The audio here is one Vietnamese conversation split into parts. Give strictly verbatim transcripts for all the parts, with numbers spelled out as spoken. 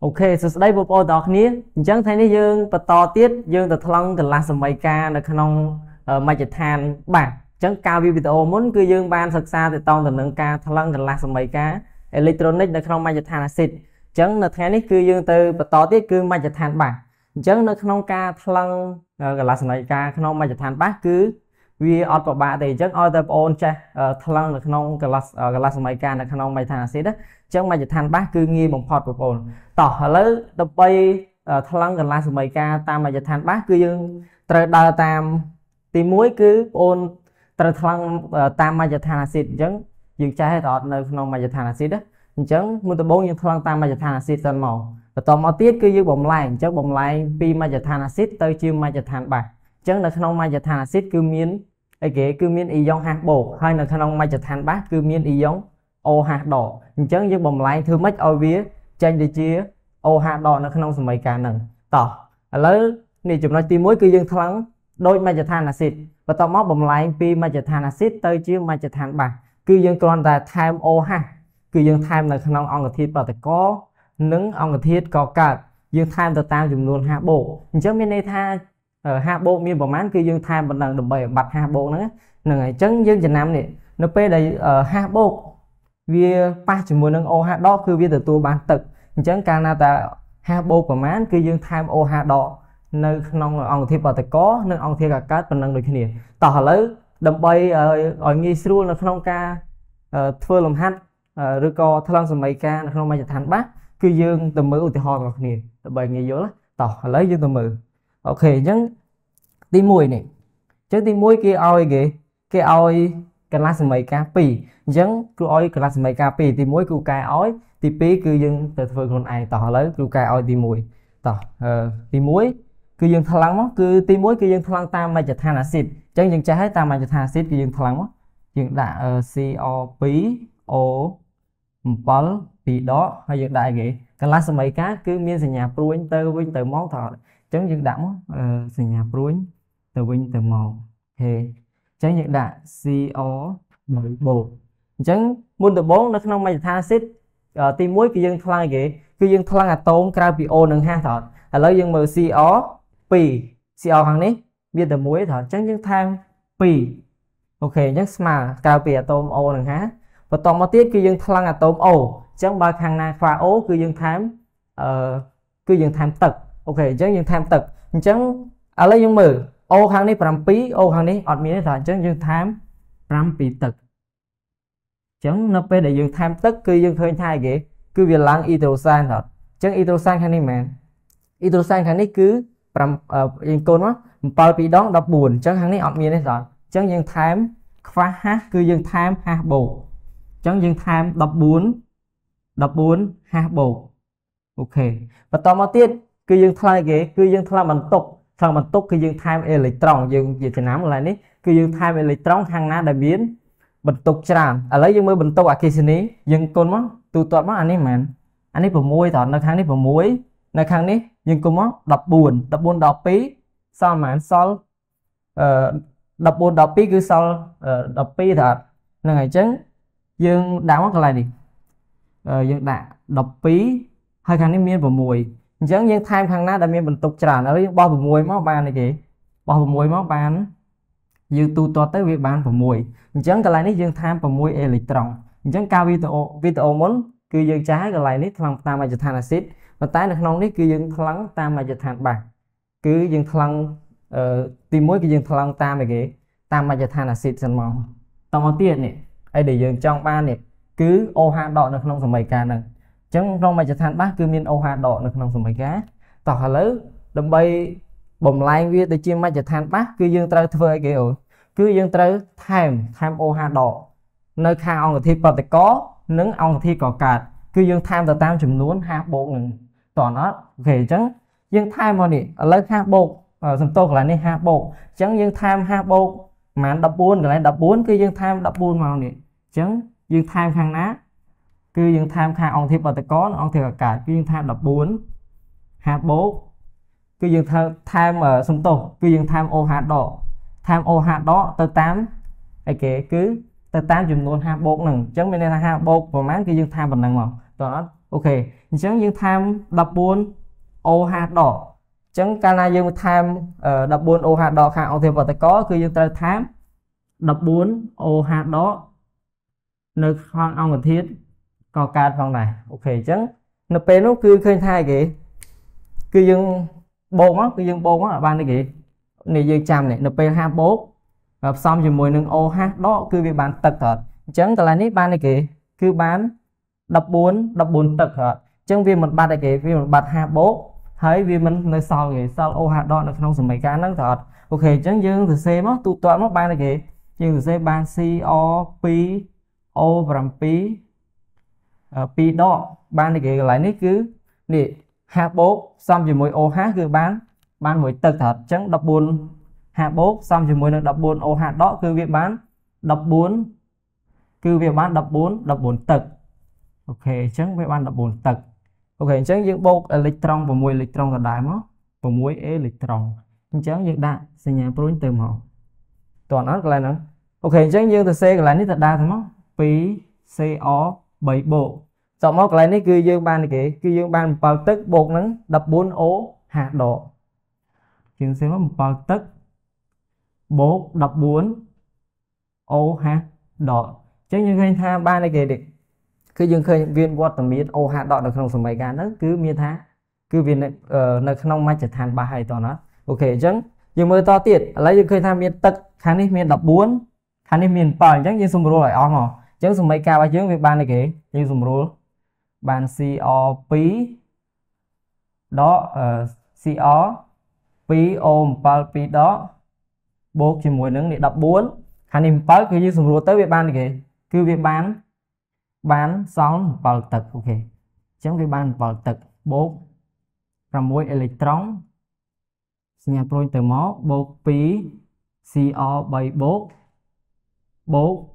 Ok, so đây bộ bộ đọc ní chẳng thấy ní dương bà to tiết dương tật lông tật là sầm bày ca được không mà chỉ than bạc chẳng cao video muốn cứ dương ban thật xa thì toàn tật nâng ca tật lông tật là sầm bày ca electronic được không mà chỉ than acid chẳng được thấy ní cứ dương từ bà to tiết cứ mà chỉ than bạc chẳng được không ca tật lông là sầm bày ca không mà chỉ than bạc cứ vì ở bộ ba thì chẳng ở tập ôn cha tật lông được không là sầm bày ca được không mà chỉ than acid đó chẳng mà chỉ than bạc cứ nghi bằng phốt bộ ôn tỏ lỡ đập bay thăng gần là số mấy ca ta mà giờ than bác cứ dương trời đào tam tìm muối cứ ôn trời thăng tam mà giờ than acid giống dương trái hay tọt nơi non mà giờ than acid đó giống muốn bốn dương thăng tam mà giờ than acid toàn màu và toàn màu tiết cứ dương bồng lai giống bồng lai pi mà giờ than acid tới chiêu mà giờ than bạc giống nơi non mà giờ than acid cứ miến ấy kể cứ miến ion hạt bột hay nơi non mà giờ than bác cứ miến ion O hạt đỏ giống dương bồng lai thưa mất oi vía chanh để chia ô hạt đỏ nó không mấy cá nè tỏ lấy này chụp nói tí muối cứ dương thắng đôi mà than acid và tao móc bầm lại pi mà than acid tới chứ mà than bạc cứ dương toàn là time ô ha cứ dương time là không ông là thiết và phải có nứng ông là thiết có cả dương time tao tao dùng luôn hạ bộ chứ bên đây tha ở hạ bộ miền bầm mán cứ dương time một lần đồng bảy bạc hạ bộ nữa này trứng dương Việt Nam này nó p đây ở hạ bộ vì ba chỉ muốn nâng ô hạt đỏ cứ vì từ tua bán tật chẳng Canada hai bộ của mán cứ dương tham ô hạt đỏ nơi non ông thì bảo có nơi ông thì cả cát còn năng được cái này tỏ lấy đầm bay ở ở nghi sưu là không ca thưa lòng hát rồi co thằng sầm mày ca là không mày thành bác cứ dương từ mười thì họ được này bảy ngày dối tỏ lấy dương từ mười ok chẳng tim mùi này chứ tim mùi kia oi kì kia oi cái lá sầm mày ca pì giống cứ oi cái lá sầm mày ca pì thì muối cứ cài oi thì pí cứ dân từ phơi con ai tỏ lấy cứ cài oi thì muối tỏ thì muối cứ dân thằng lăng mó cứ thì muối cứ dân thằng lăng ta mà chặt than acid chẳng dân trái ta mà chặt than acid cứ dân thằng lăng mó dân đã co pí o bal pí đó hay dân đại gì cái lá sầm mày cá cứ miên sài nhà pruin từ vinh từ món thọ chẳng dân đẳng sài nhà pruin từ vinh từ màu thì chẳng dân đã co bởi bộ chẳng muốn từ bốn nó không may than acid tìm muối cái dương thăng gì cái dương thăng atom carbio nâng ha thọ là lấy dương co pi co hàng này biết từ muối thọ chẳng dương than pi ok chẳng mà carbio atom o nâng ha và toàn màu tiết cái dương thăng atom o chẳng ba hàng na pha o cái dương tham cái dương tham tật ok chẳng dương tham tật chẳng lấy dương mờ o hàng này làm pi o hàng này ở miền thọ chẳng dương tham làm pi tật chẳng nó phải để dương tham tức cứ dương hơi thai kì cứ việc lắng hydroxan thật chẳng hydroxan khanh này mà hydroxan khanh này cứ làm yên côn á bao bị đón đập buồn chẳng khanh này ọt miên đấy rồi chẳng dương tham khóa hát cứ dương tham ha bổ chẳng dương tham đập buồn đập buồn ha bổ ok và to máu tiết cứ dương thai kì cứ dương thai bằng tục thằng bằng tục cứ dương tham electron dương Việt Nam là này cứ dương tham electron khanh na đã biến bật tục tràn ở lấy dương mới bật tục ở kia này dương côn mó tụ tập mó anh ấy mà anh ấy bầm muối thọn nơi khang này bầm muối nơi khang này dương côn mó đập buồn đập buồn đập pí sao mà anh sol đập buồn đập pí cứ sol đập pí thật là ngày trứng dương đã mó cái này đi dương đã đập pí hai khang này miên bầm muối trứng dương tham khang na đã miên bật tục tràn ở lấy bao bầm muối mó ban này kì bao bầm muối mó ban dương tu to tới việc ban bầm muối chẳng cái này dương tham và muối electron chẳng cao video video muốn cứ dương trái cái này thằng ta mà than acid và tái được non đấy cứ dương thằng ta mà than bạc cứ dương thằng tìm muối cứ dương thằng ta mà kì ta mà than acid dần màu tao màu tiền này ai để dương trong ba này cứ ô hạt đỏ được non số mấy cá này chẳng non mà than bạc cứ miên ô hạt đỏ được non số mấy cá tỏ lớn đầm bay bầm lai viết để chia mà than bạc cứ dương tơ thơi kì ổn cứ dương tới tham tham ô hạt đỏ nơi khang ông thì bảo có nứng ông thì có cả cứ dương tham từ tam chấm nuốn hạ bộ tỏ nó về trắng dương tham mà nè lấy hạ bộ dùm tôi là nên hạ bộ trắng dương tham hạ bộ mà đập buôn lại đập buôn cứ dương tham đập buôn màu nè trắng dương tham khang ná cứ dương tham khang ông thì bảo có ông thì có cả cứ dương tham đập buôn hạ bộ cứ dương tham ở dùm tôi cứ dương tham ô hạt đỏ tham ô hạt đó tới tám ai kể cứ tới tám dùng luôn ha bột nè chẳng bên đây là ha bột và máng cái dương tham bằng năng màu đó ok chẳng dương tham đập buôn ô hạt đỏ chẳng cana dương tham đập buôn ô hạt đỏ khảo thì vào tới có cứ dương tới tham đập buôn ô hạt đó nơi khoang ông cần thiết có cát phòng này ok chẳng nó pê nó cứ khơi thai kì cứ dương bồn á cứ dương bồn á ban này kì này dương chạm này nó pê hai bố hợp xong rồi mùi nâng ô hát đó cứ bị bán tật thật chẳng là nít ban này kì cứ bán đập bốn đập bốn tật thật chẳng vì một bát này kì vì một bát hai bố thấy vì mình nơi sau kì sau ô hát đó nó không dùng mấy cá nó thật ok chẳng dương thử xem á tụ toàn nó ban này kì dương thử xem ban si o pi ô và làm pi pi đó ban này kì lại nít cứ nị hai bố xong rồi mùi ô hát cứ bán ban mùi tật thật chẳng đập bốn hạ bố xong rồi mùi nó đập bốn ô hạt đó cứ việc bán đập bốn cứ việc bán đập bốn đập bốn tật ok chẳng việc bán đập bốn tật ok chẳng những bột electron và mùi electron là đáy mó và mùi electron chẳng những đại sẽ nhà protein từ màu toàn ớt lại nữa ok chẳng những từ C là nít thật đa thôi mó phí xê o bảy bộ dọc móc lại nít cư dương ban này kì cư dương ban vào tức bột nắng đập bốn ô hạt đỏ chuyện xem nó vào tức bố đập bốn ô hạt đỏ chứ như khơi tha ba này kì địch cứ dương khơi viên quạt tầm miết ô hạt đỏ được không sầm bày cả nó cứ miết tha cứ viên này nó không mai trở thành ba hay toàn nó ok chẳng nhưng mới to tiệt lấy dương khơi tha miết tật khán đi miết đập bốn khán đi miết bảy chẳng như sầm rồi om hả chẳng sầm bày cả ba chứ việc ba này kì như sầm rồi bàn co pí đó co pí ôm pal pí đó bố chỉ mùi nướng để đập bốn khả niệm bớt cái như sùng rùa tới việc ban kì cứ việc bán bán xong vào tật ok chẳng việc ban vào tật bố làm mối electron nhà protein từ mó bố pí co bảy bố bố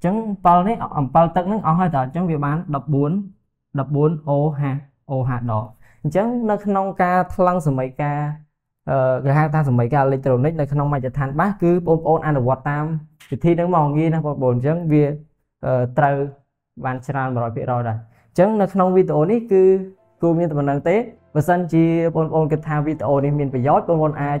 chẳng vào đấy ẩm vào tật nó hơi thở chẳng việc bán đập bốn đập bốn ô hạt ô hạt đỏ chẳng nó không ca thăng sửa mấy ca cái hai ta sầm mấy cái electronic này không may trở thành bác cứ ôn ôn ăn được quạt tam thì thi nó mòn nghi nó còn bồn chấn bia trừ bàn tràn rồi bị rồi này chấn nó không video này cứ cô miên tập năng tế và sân chi ôn ôn cái tham video này miên phải giót ôn ôn ai